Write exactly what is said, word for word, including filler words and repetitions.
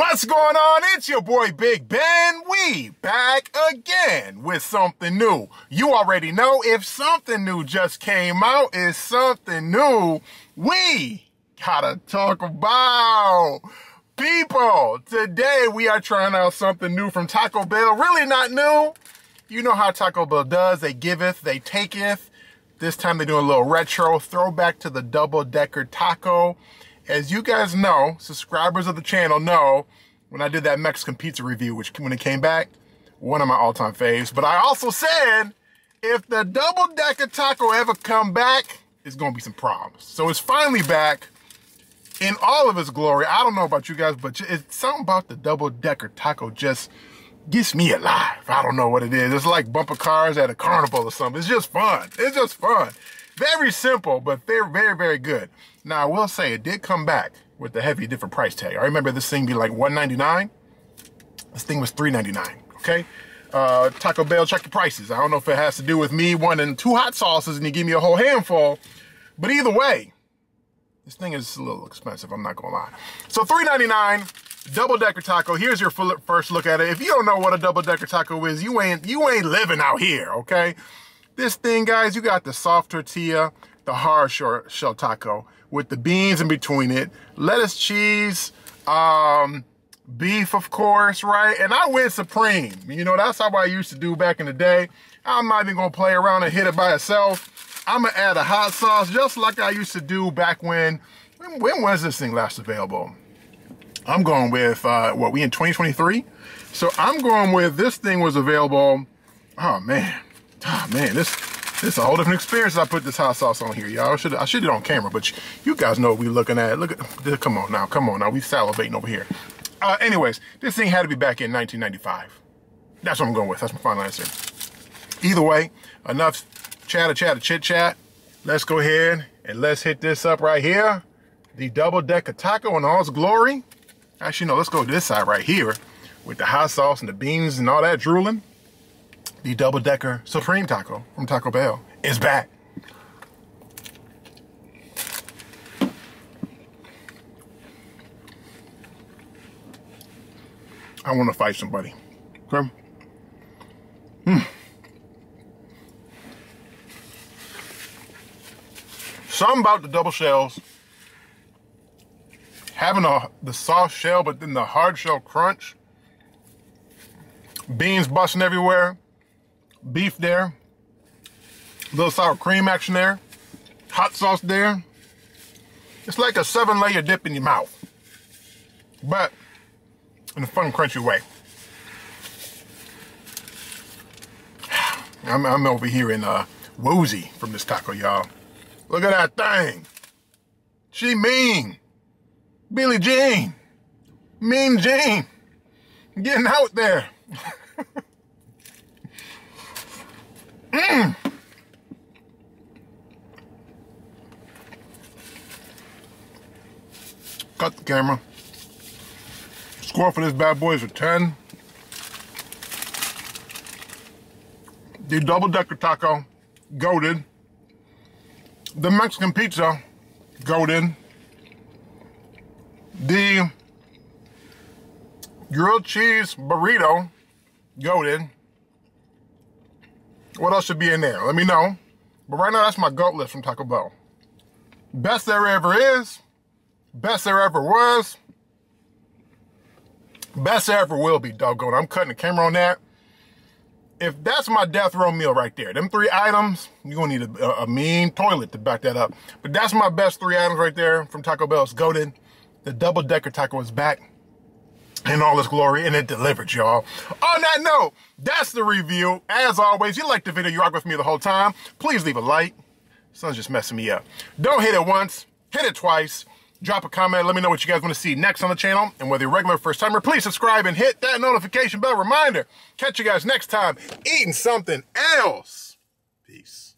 What's going on? It's your boy Big Ben. We back again with something new. You already know if something new just came out, it's something new we gotta talk about. People, today we are trying out something new from Taco Bell. Really not new. You know how Taco Bell does. They giveth, they taketh. This time they're doing a little retro throwback to the Double Decker Taco. As you guys know, subscribers of the channel know, when I did that Mexican pizza review, which when it came back, one of my all-time faves. But I also said, if the Double Decker Taco ever come back, it's gonna be some problems. So it's finally back in all of its glory. I don't know about you guys, but it's something about the Double Decker Taco just gets me alive. I don't know what it is. It's like bumper cars at a carnival or something. It's just fun. It's just fun. Very simple, but they're very, very good. Now, I will say it did come back with a heavy different price tag. I remember this thing be like one ninety-nine. This thing was three ninety-nine, okay? Uh, Taco Bell, check your prices. I don't know if it has to do with me wanting two hot sauces and you give me a whole handful, but either way, this thing is a little expensive, I'm not gonna lie. So three ninety-nine, Double Decker Taco. Here's your first look at it. If you don't know what a Double Decker Taco is, you ain't, you ain't living out here, okay? This thing, guys, you got the soft tortilla, the hard shell taco with the beans in between it, lettuce, cheese, um, beef, of course, right? And I went supreme. You know, that's how I used to do back in the day. I'm not even gonna play around and hit it by itself. I'm gonna add a hot sauce just like I used to do back when, when, when was this thing last available? I'm going with, uh, what, we in twenty twenty-three? So I'm going with, this thing was available, oh man. Ah, oh, man, this this is a whole different experience. I put this hot sauce on here, y'all. I should I should do it on camera, but you guys know what we're looking at. Look at, come on now, come on now. We salivating over here. Uh, anyways, this thing had to be back in nineteen ninety-five. That's what I'm going with. That's my final answer. Either way, enough chatter, chatter, chit chat. Let's go ahead and let's hit this up right here. The Double Decker Taco in all its glory. Actually, no, let's go to this side right here with the hot sauce and the beans and all that drooling. The Double Decker Supreme Taco from Taco Bell is back. I want to fight somebody. Okay? Mm. Something about the double shells, having a, the soft shell, but then the hard shell crunch, beans busting everywhere, beef there, little sour cream action there, hot sauce there. It's like a seven layer dip in your mouth, but in a fun, crunchy way. I'm, I'm over here in uh, woozy from this taco, y'all. Look at that thing. She mean. Billie Jean. Mean Jean. Getting out there. Mm. Cut the camera. Score for this bad boy is a ten. The Double Decker Taco, goated. The Mexican pizza, goated. The grilled cheese burrito, goated. What else should be in there? Let me know. But right now, that's my goat list from Taco Bell. Best there ever is. Best there ever was. Best there ever will be, doggone. I'm cutting the camera on that. If that's my death row meal right there, them three items, you're going to need a, a mean toilet to back that up. But that's my best three items right there from Taco Bell. It's goated. The Double Decker Taco is back in all its glory, and it delivered, y'all. On that note, that's the review. As always, if you like the video, you rock with me the whole time, please leave a like. Sun's just messing me up. Don't hit it once, hit it twice. Drop a comment, let me know what you guys want to see next on the channel. And whether you're a regular first timer, please subscribe and hit that notification bell reminder. Catch you guys next time eating something else. Peace.